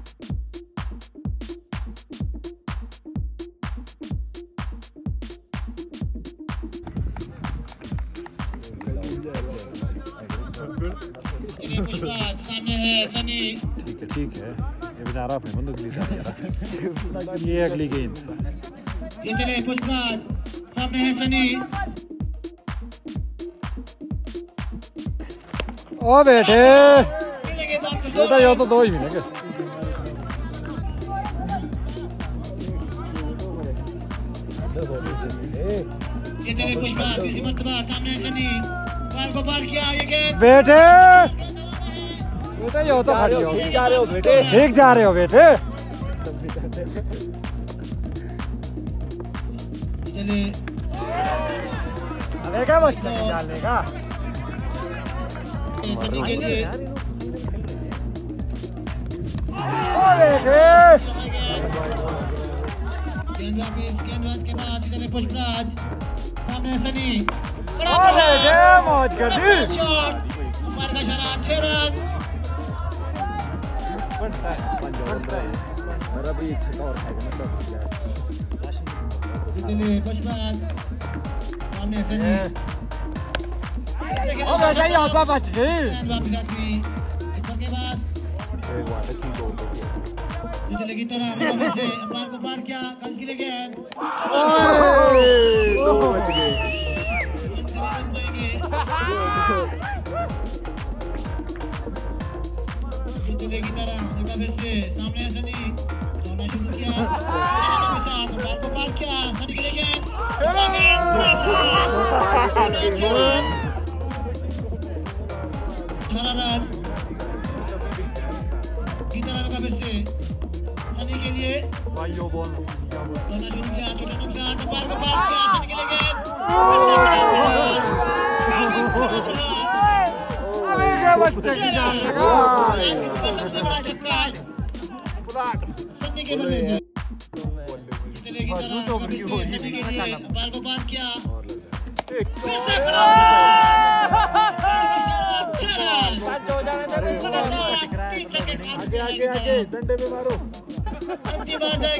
सामने है सनी। ठीक है ये बेचारा अपने बंदूक ले जा, ये अगली गेंद इतने पुष्पा। सामने है सनी। ओ बेटे बेटा ये तो दो ही मिलेंगे। इतने पुष्पा तीसरी मर्तबा। सामने है सनी। बेटे बेटे ये तो खड़ी हो, ठीक जा रहे हो बेटे, ठीक जा रहे हो बेटे। अरे क्या बच्चा डालने का बेटे। मौज कर दी। गया सामने सनी शुरू किया सनी के लिए बच्चे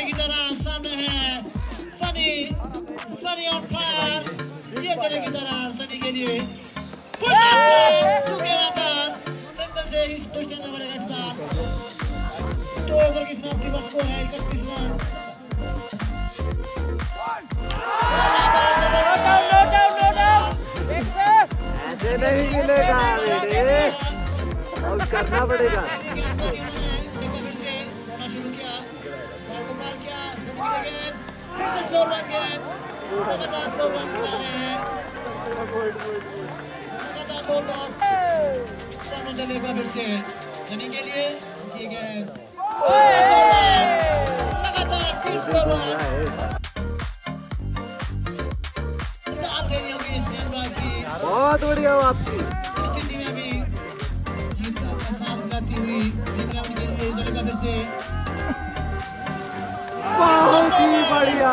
की जान सनी के लिए ऐसे नहीं मिलेगा बेटे, करना पड़ेगा। चलेगा फिर से सनी के लिए, ठीक है बहुत बढ़िया वापसी। बहुत ही बढ़िया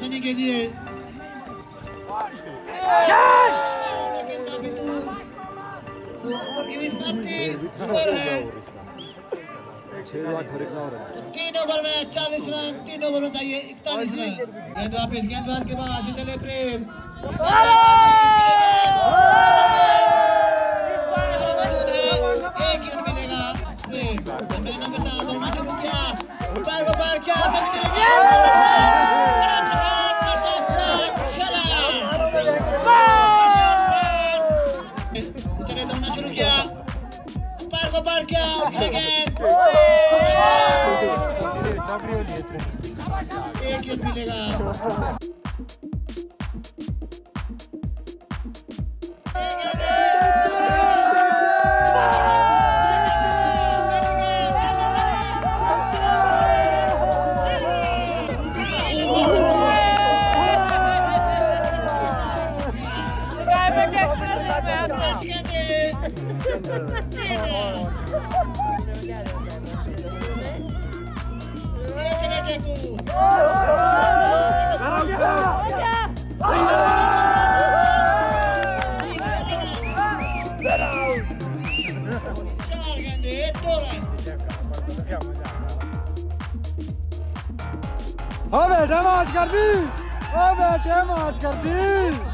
सनी के लिए Taco Park again. एक ही मिलेगा. Over, damage, Gardi!